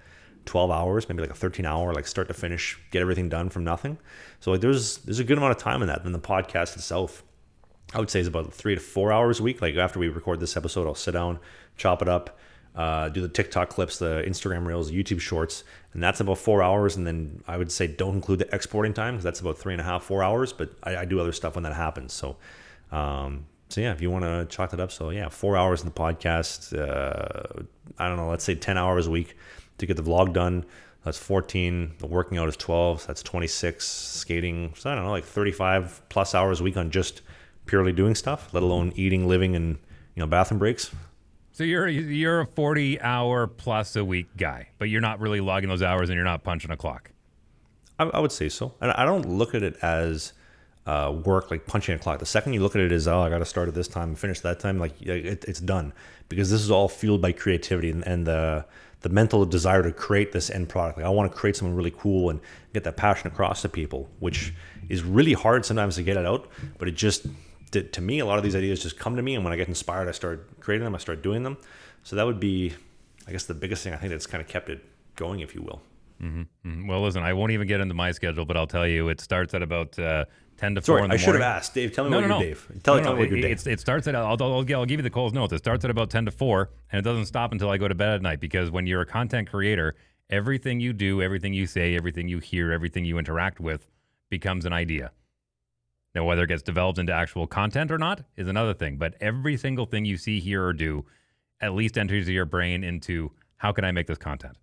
twelve hours, maybe like a thirteen hour, like start to finish, get everything done from nothing. So like there's there's a good amount of time in that. Then the podcast itself, I would say, is about three to four hours a week. Like after we record this episode, I'll sit down, chop it up, uh, do the TikTok clips, the Instagram reels, the YouTube shorts, and that's about four hours. And then I would say don't include the exporting time because that's about three and a half, four hours. But I, I do other stuff when that happens. So, um, so yeah, if you want to chalk that up, so yeah, four hours in the podcast. Uh, I don't know, let's say ten hours a week to get the vlog done. That's fourteen. The working out is twelve. So that's twenty-six. Skating, so I don't know, like thirty-five plus hours a week on just purely doing stuff, let alone eating, living, and, you know, bathroom breaks. So you're you're a forty hour plus a week guy, but you're not really logging those hours and you're not punching a clock. I, I would say so. And I don't look at it as uh, work, like punching a clock. The second you look at it as, oh, I got to start at this time and finish that time, like it, it's done, because this is all fueled by creativity and, and the the mental desire to create this end product. Like I want to create something really cool and get that passion across to people, which is really hard sometimes to get it out, but it just... To, to me, a lot of these ideas just come to me, and when I get inspired, I start creating them, I start doing them. So that would be, I guess, the biggest thing I think that's kind of kept it going, if you will. Mm-hmm. Mm-hmm. Well, listen, I won't even get into my schedule, but I'll tell you, it starts at about uh, ten to Sorry, four in the I morning. I should have asked. Dave, tell me no, what no, your no. Dave. Tell me no, no, no, what your Dave. It starts at, I'll, I'll, I'll give you the Cole's notes. It starts at about ten to four, and it doesn't stop until I go to bed at night, because when you're a content creator, everything you do, everything you say, everything you hear, everything you interact with becomes an idea. Now, whether it gets developed into actual content or not is another thing. But every single thing you see, hear, or do at least enters your brain into, how can I make this content?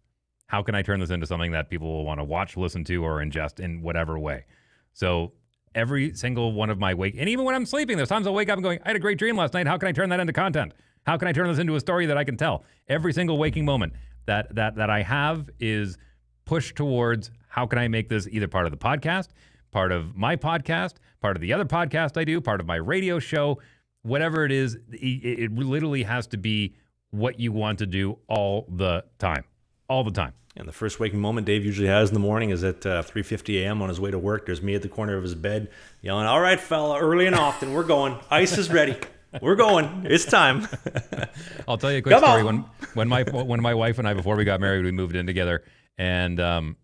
How can I turn this into something that people will want to watch, listen to, or ingest in whatever way? So every single one of my wake, and even when I'm sleeping, there's times I'll wake up and going, I had a great dream last night. How can I turn that into content? How can I turn this into a story that I can tell? Every single waking moment that that that I have is pushed towards, how can I make this either part of the podcast, part of my podcast, part of the other podcast I do, part of my radio show, whatever it is, it, it literally has to be what you want to do all the time, all the time. And the first waking moment Dave usually has in the morning is at uh, three fifty a m on his way to work. There's me at the corner of his bed yelling, all right, fella, early and often, we're going. Ice is ready. We're going. It's time. I'll tell you a quick Come story. When, when, my, when my wife and I, before we got married, we moved in together, and um,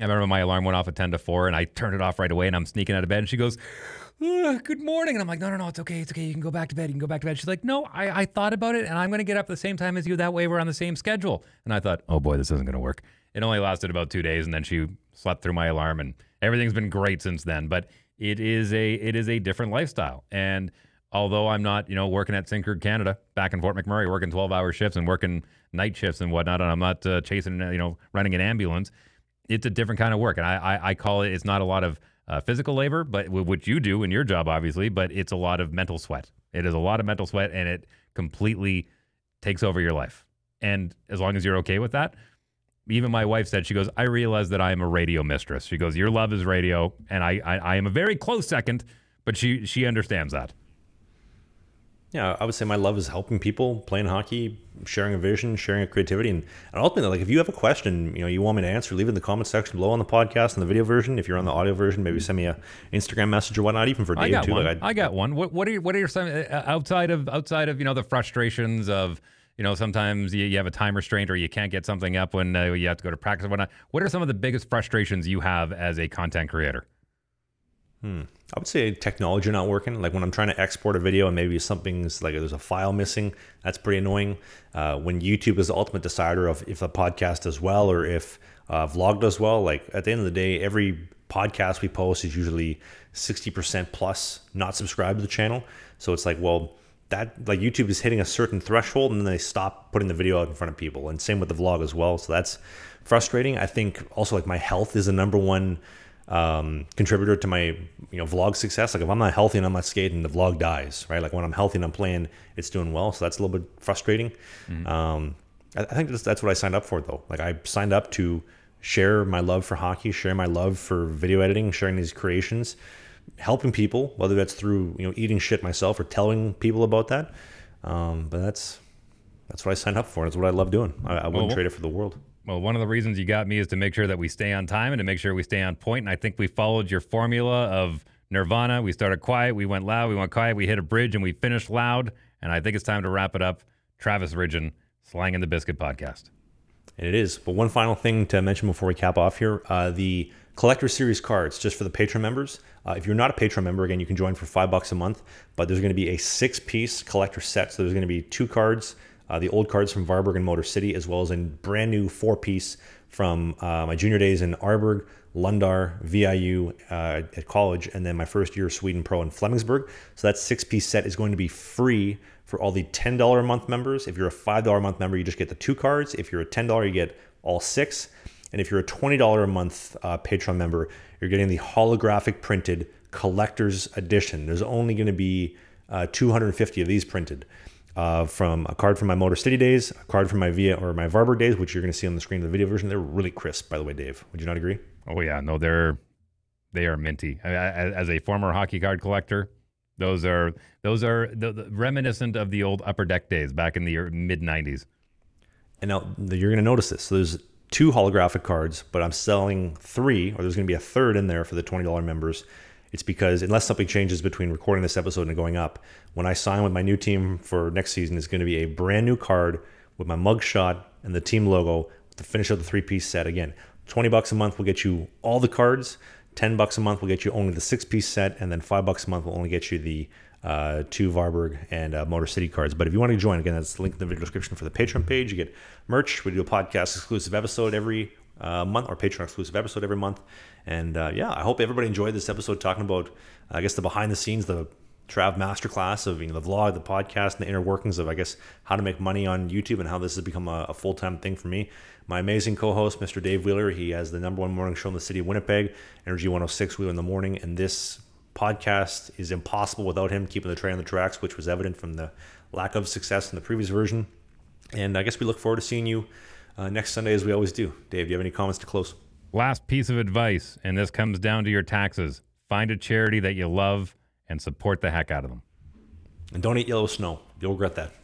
I remember my alarm went off at ten to four, and I turned it off right away, and I'm sneaking out of bed, and she goes, oh, good morning. And I'm like, no, no, no, it's okay. It's okay. You can go back to bed. You can go back to bed. She's like, no, I, I thought about it, and I'm going to get up the same time as you. That way we're on the same schedule. And I thought, oh boy, this isn't going to work. It only lasted about two days, and then she slept through my alarm, and everything's been great since then. But it is a, it is a different lifestyle. And although I'm not, you know, working at Syncrude Canada, back in Fort McMurray, working twelve hour shifts and working night shifts and whatnot, and I'm not uh, chasing, you know, running an ambulance, it's a different kind of work. And I, I, I call it, it's not a lot of uh, physical labor, but what you do in your job, obviously, but it's a lot of mental sweat. It is a lot of mental sweat, and it completely takes over your life. And as long as you're okay with that, even my wife said, she goes, I realize that I am a radio mistress. She goes, your love is radio. And I, I, I am a very close second, but she, she understands that. Yeah, I would say my love is helping people, playing hockey, sharing a vision, sharing a creativity. And, and ultimately, like, if you have a question, you know, you want me to answer, leave it in the comment section below on the podcast and the video version. If you're on the audio version, maybe send me a Instagram message or whatnot, even for Dave, I got too. One. Like I got one. What, what are your, what are your, outside of, outside of, you know, the frustrations of, you know, sometimes you, you have a time restraint or you can't get something up when uh, you have to go to practice or whatnot. What are some of the biggest frustrations you have as a content creator? Hmm. I would say technology not working. Like when I'm trying to export a video and maybe something's like there's a file missing, that's pretty annoying. Uh, when YouTube is the ultimate decider of if a podcast does well or if a vlog does well, like at the end of the day, every podcast we post is usually sixty percent plus not subscribed to the channel. So it's like, well, that like YouTube is hitting a certain threshold and then they stop putting the video out in front of people. And same with the vlog as well. So that's frustrating. I think also like my health is the number one um contributor to my you know vlog success. Like if I'm not healthy and I'm not skating, the vlog dies, right? Like when I'm healthy and I'm playing, it's doing well. So that's a little bit frustrating. Mm-hmm. um I, I think that's, that's what I signed up for, though. Like I signed up to share my love for hockey, share my love for video editing, sharing these creations, helping people, whether that's through, you know, eating shit myself or telling people about that. Um, but that's that's what I signed up for. It's what I love doing. I, I wouldn't well, trade it for the world. Well, one of the reasons you got me is to make sure that we stay on time and to make sure we stay on point. And I think we followed your formula of Nirvana. We started quiet, we went loud, we went quiet, we hit a bridge, and we finished loud. And I think it's time to wrap it up. Travis Ridgen, Slangin' the Biscuit podcast. And it is. But one final thing to mention before we cap off here, uh, the Collector Series cards, just for the Patreon members. Uh, if you're not a Patreon member, again, you can join for five bucks a month, but there's going to be a six-piece collector set. So there's going to be two cards, uh, the old cards from Varberg and Motor City, as well as a brand new four-piece from uh, my junior days in Arberg, Lundar, V I U uh, at college, and then my first year Sweden Pro in Flemingsburg. So that six-piece set is going to be free for all the ten dollar a month members. If you're a five dollar a month member, you just get the two cards. If you're a ten dollar, you get all six. And if you're a twenty dollar a month uh, Patreon member, you're getting the holographic printed collector's edition. There's only going to be uh, two hundred fifty of these printed. Uh, from a card from my Motor City days, a card from my Via or my Varberg days, which you're going to see on the screen of the video version. They're really crisp, by the way, Dave. Would you not agree? Oh, yeah. No, they're, they are minty. I, I, as a former hockey card collector, those are, those are the, the, reminiscent of the old Upper Deck days back in the mid nineties. And now you're going to notice this. So there's two holographic cards, but I'm selling three, or there's going to be a third in there for the twenty dollar members. It's because unless something changes between recording this episode and going up, when I sign with my new team for next season, it's going to be a brand new card with my mugshot and the team logo to finish out the three-piece set. Again, twenty bucks a month will get you all the cards. ten bucks a month will get you only the six-piece set, and then five bucks a month will only get you the uh, two Varberg and uh, Motor City cards. But if you want to join, again, that's the link in the video description for the Patreon page. You get merch. We do a podcast-exclusive episode every Uh, month, or Patreon exclusive episode every month. And uh, yeah, I hope everybody enjoyed this episode talking about, I guess, the behind the scenes, the Trav masterclass of, you know, the vlog, the podcast, and the inner workings of, I guess, how to make money on YouTube and how this has become a, a full-time thing for me. My amazing co-host, Mister Dave Wheeler, he has the number one morning show in the city of Winnipeg, Energy one oh six Wheeler in the Morning, and this podcast is impossible without him keeping the train on the tracks, which was evident from the lack of success in the previous version. And I guess we look forward to seeing you Uh, next Sunday, as we always do. Dave, do you have any comments to close? Last piece of advice, and this comes down to your taxes. Find a charity that you love and support the heck out of them. And don't eat yellow snow. You'll regret that.